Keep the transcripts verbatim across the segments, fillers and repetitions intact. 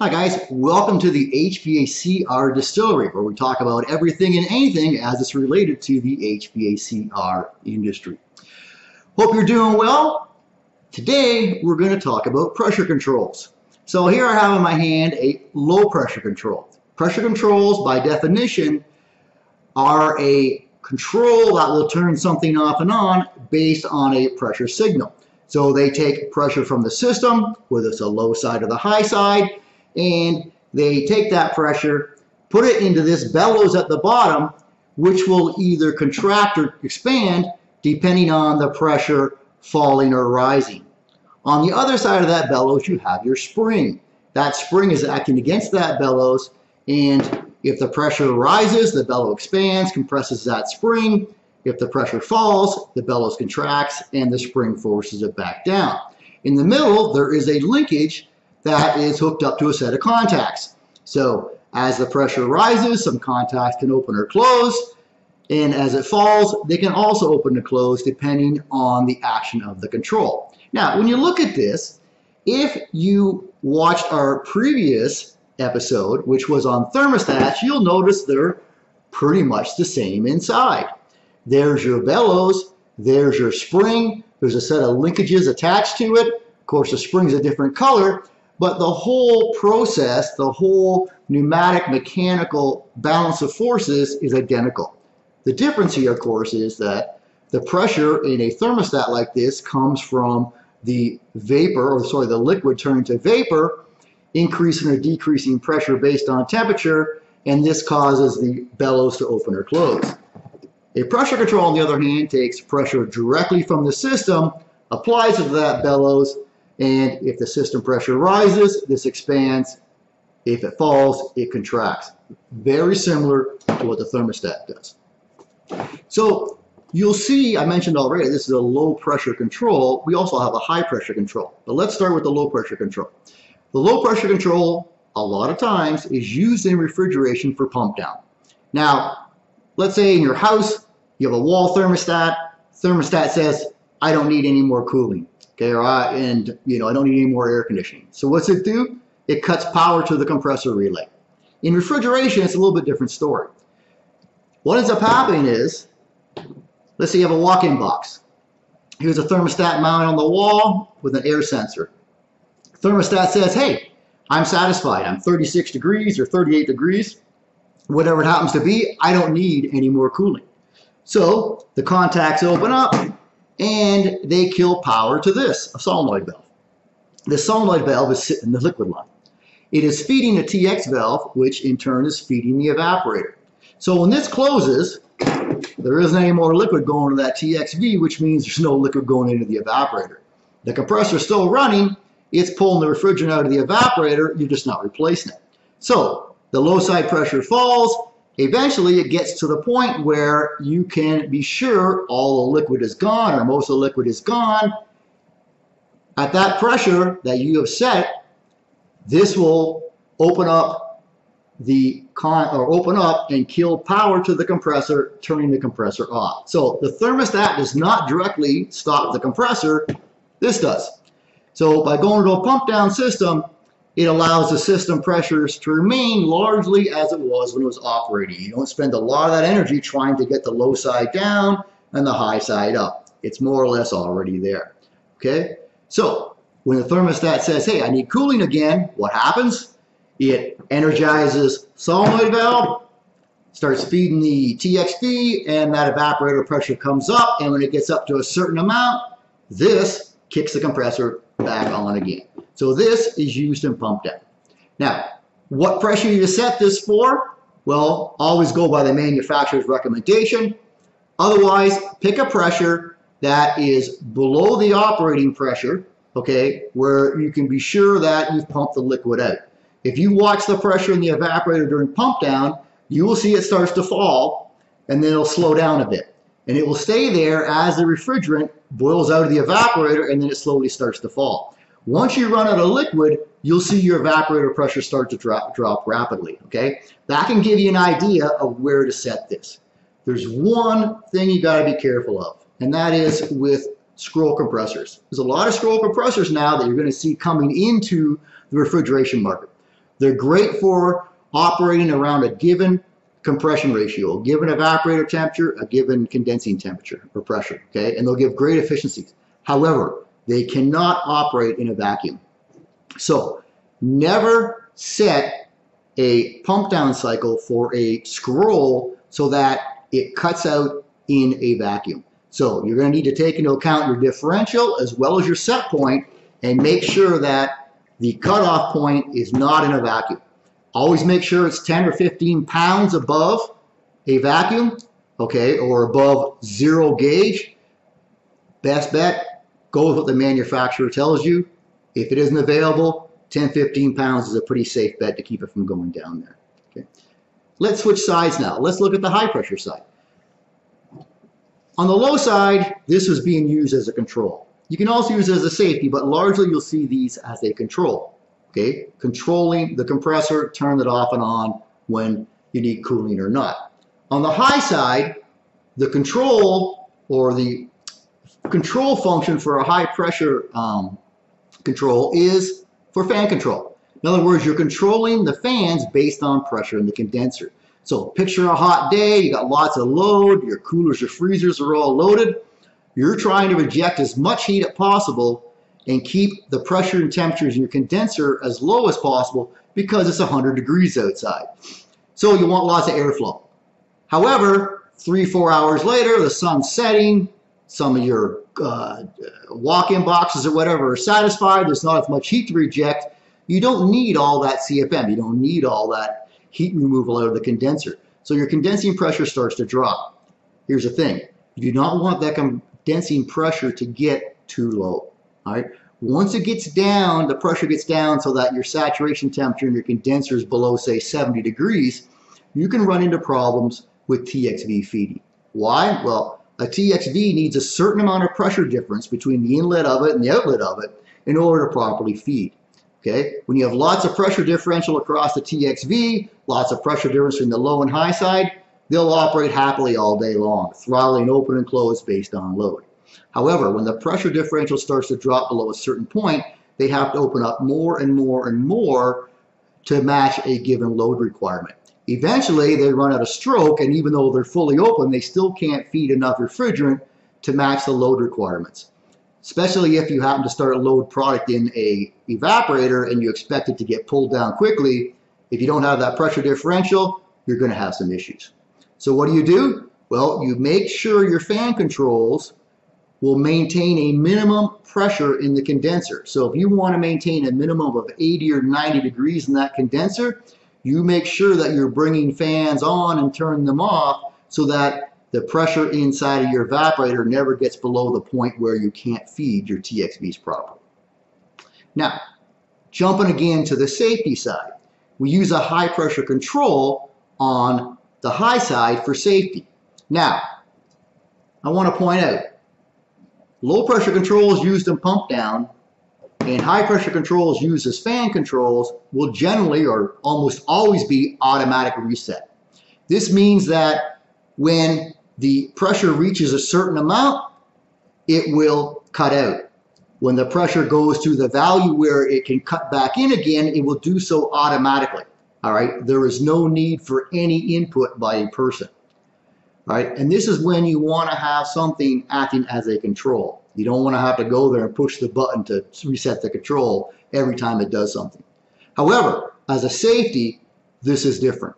Hi guys, welcome to the H V A C R Distillery, where we talk about everything and anything as it's related to the H V A C R industry. Hope you're doing well. Today we're going to talk about pressure controls. So here I have in my hand a low pressure control. Pressure controls by definition are a control that will turn something off and on based on a pressure signal. So they take pressure from the system, whether it's the low side or the high side, and they take that pressure, put it into this bellows at the bottom, which will either contract or expand depending on the pressure falling or rising. On the other side of that bellows, you have your spring. That spring is acting against that bellows, and if the pressure rises, the bellow expands, compresses that spring. If the pressure falls, the bellows contracts and the spring forces it back down. In the middle, there is a linkage that is hooked up to a set of contacts. So as the pressure rises, some contacts can open or close, and as it falls, they can also open or close depending on the action of the control. Now, when you look at this, if you watched our previous episode, which was on thermostats, you'll notice they're pretty much the same inside. There's your bellows, there's your spring, there's a set of linkages attached to it. Of course, the spring's a different color, but the whole process, the whole pneumatic mechanical balance of forces is identical. The difference here, of course, is that the pressure in a thermostat like this comes from the vapor, or sorry, the liquid turning to vapor, increasing or decreasing pressure based on temperature, and this causes the bellows to open or close. A pressure control, on the other hand, takes pressure directly from the system, applies it to that bellows, and if the system pressure rises, this expands. If it falls, it contracts. Very similar to what the thermostat does. So you'll see, I mentioned already, this is a low pressure control. We also have a high pressure control. But let's start with the low pressure control. The low pressure control, a lot of times, is used in refrigeration for pump down. Now, let's say in your house, you have a wall thermostat. Thermostat says, I don't need any more cooling. Okay, right, and you know, I don't need any more air conditioning. So what's it do? It cuts power to the compressor relay. In refrigeration, it's a little bit different story. What ends up happening is, let's say you have a walk-in box. Here's a thermostat mounted on the wall with an air sensor. Thermostat says, hey, I'm satisfied. I'm thirty-six degrees or thirty-eight degrees, whatever it happens to be. I don't need any more cooling. So the contacts open up, and they kill power to this, a solenoid valve. The solenoid valve is sitting in the liquid line. It is feeding the T X valve, which in turn is feeding the evaporator. So when this closes, there isn't any more liquid going to that T X V, which means there's no liquid going into the evaporator. The compressor is still running. It's pulling the refrigerant out of the evaporator. You're just not replacing it. So the low side pressure falls. Eventually, it gets to the point where you can be sure all the liquid is gone, or most of the liquid is gone. At that pressure that you have set, this will open up the con or open up and kill power to the compressor, turning the compressor off. So the thermostat does not directly stop the compressor. This does. So by going to a pump down system, it allows the system pressures to remain largely as it was when it was operating. You don't spend a lot of that energy trying to get the low side down and the high side up. It's more or less already there. Okay? So when the thermostat says, hey, I need cooling again, what happens? It energizes solenoid valve, starts feeding the T X V, and that evaporator pressure comes up, and when it gets up to a certain amount, this kicks the compressor back on again. So this is used in pump down. Now, what pressure you set this for? Well, always go by the manufacturer's recommendation. Otherwise, pick a pressure that is below the operating pressure, okay, where you can be sure that you've pumped the liquid out. If you watch the pressure in the evaporator during pump down, you will see it starts to fall, and then it'll slow down a bit. And it will stay there as the refrigerant boils out of the evaporator, and then it slowly starts to fall. Once you run out of liquid, you'll see your evaporator pressure start to drop, drop rapidly, okay? That can give you an idea of where to set this. There's one thing you gotta be careful of, and that is with scroll compressors. There's a lot of scroll compressors now that you're gonna see coming into the refrigeration market. They're great for operating around a given compression ratio, a given evaporator temperature, a given condensing temperature or pressure, okay? And they'll give great efficiencies. However, they cannot operate in a vacuum. So never set a pump down cycle for a scroll so that it cuts out in a vacuum. So you're going to need to take into account your differential as well as your set point and make sure that the cutoff point is not in a vacuum. Always make sure it's ten or fifteen pounds above a vacuum, okay, or above zero gauge. Best bet, go with what the manufacturer tells you. If it isn't available, ten, fifteen pounds is a pretty safe bet to keep it from going down there. Okay. Let's switch sides now. Let's look at the high pressure side. On the low side, this is being used as a control. You can also use it as a safety, but largely you'll see these as a control. Okay, controlling the compressor, turn it off and on when you need cooling or not. On the high side, the control or the control function for a high pressure um, control is for fan control. In other words, you're controlling the fans based on pressure in the condenser. So picture a hot day, you got lots of load, your coolers, your freezers are all loaded. You're trying to reject as much heat as possible and keep the pressure and temperatures in your condenser as low as possible because it's one hundred degrees outside. So you want lots of airflow. However, three, four hours later, the sun's setting, some of your uh, walk-in boxes or whatever are satisfied, there's not as much heat to reject. You don't need all that C F M. You don't need all that heat removal out of the condenser. So your condensing pressure starts to drop. Here's the thing. You do not want that condensing pressure to get too low. All right. Once it gets down, the pressure gets down so that your saturation temperature in your condenser is below, say, seventy degrees, you can run into problems with T X V feeding. Why? Well, a T X V needs a certain amount of pressure difference between the inlet of it and the outlet of it in order to properly feed. Okay? When you have lots of pressure differential across the T X V, lots of pressure difference in the low and high side, they'll operate happily all day long, throttling open and closed based on load. However, when the pressure differential starts to drop below a certain point, they have to open up more and more and more to match a given load requirement. Eventually, they run out of stroke, and even though they're fully open, they still can't feed enough refrigerant to match the load requirements, especially if you happen to start a load product in an evaporator and you expect it to get pulled down quickly. If you don't have that pressure differential, you're going to have some issues. So what do you do? Well, you make sure your fan controls will maintain a minimum pressure in the condenser. So if you want to maintain a minimum of eighty or ninety degrees in that condenser, you make sure that you're bringing fans on and turning them off so that the pressure inside of your evaporator never gets below the point where you can't feed your T X Vs properly. Now, jumping again to the safety side, we use a high pressure control on the high side for safety. Now, I want to point out, low pressure controls used in pump down and high pressure controls used as fan controls will generally or almost always be automatic reset. This means that when the pressure reaches a certain amount, it will cut out. When the pressure goes to the value where it can cut back in again, it will do so automatically. All right, there is no need for any input by a person. All right, and this is when you want to have something acting as a control. You don't want to have to go there and push the button to reset the control every time it does something. However, as a safety, this is different.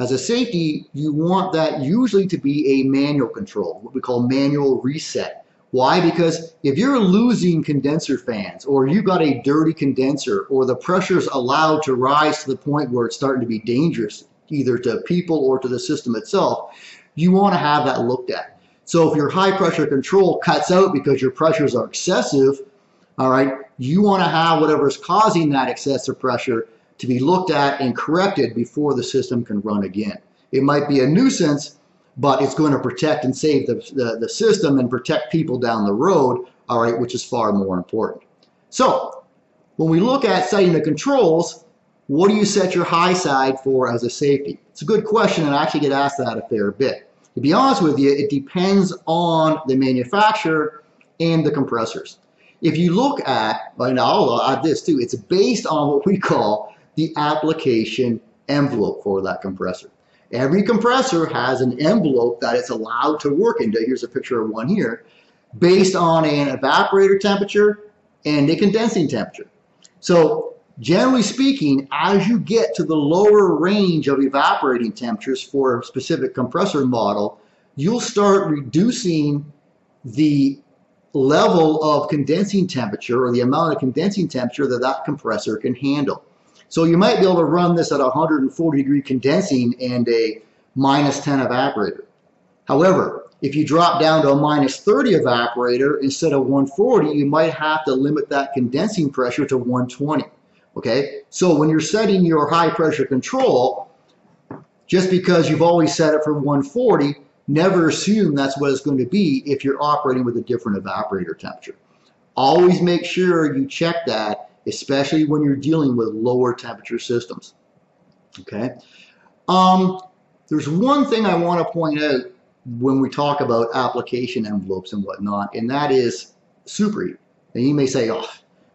As a safety, you want that usually to be a manual control, what we call manual reset. Why? Because if you're losing condenser fans or you've got a dirty condenser or the pressure's allowed to rise to the point where it's starting to be dangerous, either to people or to the system itself, you want to have that looked at. So if your high pressure control cuts out because your pressures are excessive, all right, you want to have whatever's causing that excessive pressure to be looked at and corrected before the system can run again. It might be a nuisance, but it's going to protect and save the, the, the system and protect people down the road, all right, which is far more important. So when we look at setting the controls, what do you set your high side for as a safety? It's a good question, and I actually get asked that a fair bit. To be honest with you, it depends on the manufacturer and the compressors. If you look at, and I'll add this too, it's based on what we call the application envelope for that compressor. Every compressor has an envelope that it's allowed to work into. Here's a picture of one here, based on an evaporator temperature and a condensing temperature. So generally speaking, as you get to the lower range of evaporating temperatures for a specific compressor model, you'll start reducing the level of condensing temperature, or the amount of condensing temperature that that compressor can handle. So you might be able to run this at one hundred forty degree condensing and a minus ten evaporator. However, if you drop down to a minus thirty evaporator instead of one forty, you might have to limit that condensing pressure to one twenty. Okay, so when you're setting your high pressure control, just because you've always set it for one forty, never assume that's what it's going to be if you're operating with a different evaporator temperature. Always make sure you check that, especially when you're dealing with lower temperature systems. Okay, um, there's one thing I want to point out when we talk about application envelopes and whatnot, and that is superheat. And you may say, oh,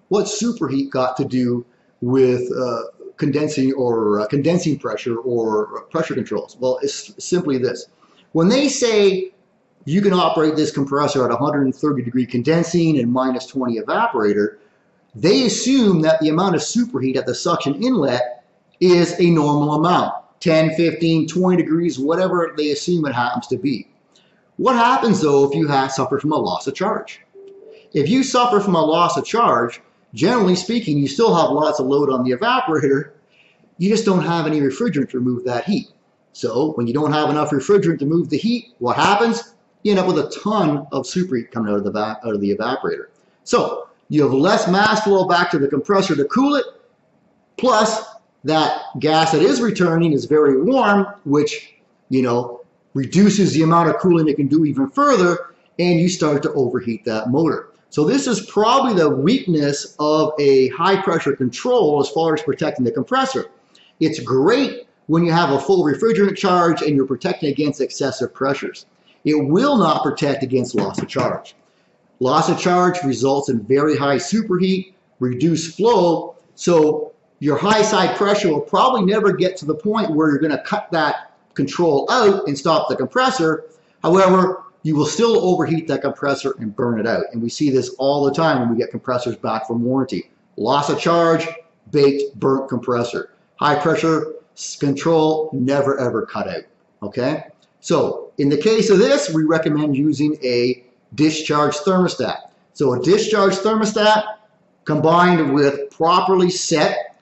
what's superheat got to do with uh, condensing or uh, condensing pressure or pressure controls? Well, it's simply this. When they say you can operate this compressor at one hundred thirty degree condensing and minus twenty evaporator, they assume that the amount of superheat at the suction inlet is a normal amount, ten, fifteen, twenty degrees, whatever they assume it happens to be. What happens though if you have suffered from a loss of charge? If you suffer from a loss of charge, generally speaking, you still have lots of load on the evaporator, you just don't have any refrigerant to remove that heat. So when you don't have enough refrigerant to move the heat, what happens? You end up with a ton of superheat coming out of the, out of the evaporator. So you have less mass flow back to the compressor to cool it, plus that gas that is returning is very warm, which, you know, reduces the amount of cooling it can do even further, and you start to overheat that motor. So this is probably the weakness of a high pressure control as far as protecting the compressor. It's great when you have a full refrigerant charge and you're protecting against excessive pressures. It will not protect against loss of charge. Loss of charge results in very high superheat, reduced flow, so your high side pressure will probably never get to the point where you're going to cut that control out and stop the compressor. However, you will still overheat that compressor and burn it out. And we see this all the time when we get compressors back from warranty. Loss of charge, baked, burnt compressor. High pressure control, never ever cut out. Okay, so in the case of this, we recommend using a discharge thermostat. So a discharge thermostat combined with properly set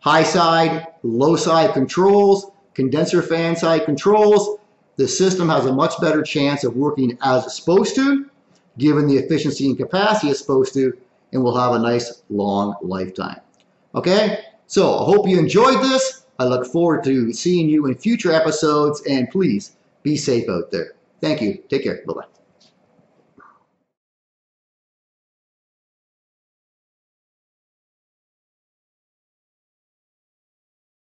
high side, low side controls, condenser fan side controls, the system has a much better chance of working as it's supposed to, given the efficiency and capacity it's supposed to, and will have a nice long lifetime. Okay, so I hope you enjoyed this. I look forward to seeing you in future episodes, and please be safe out there. Thank you. Take care. Bye-bye.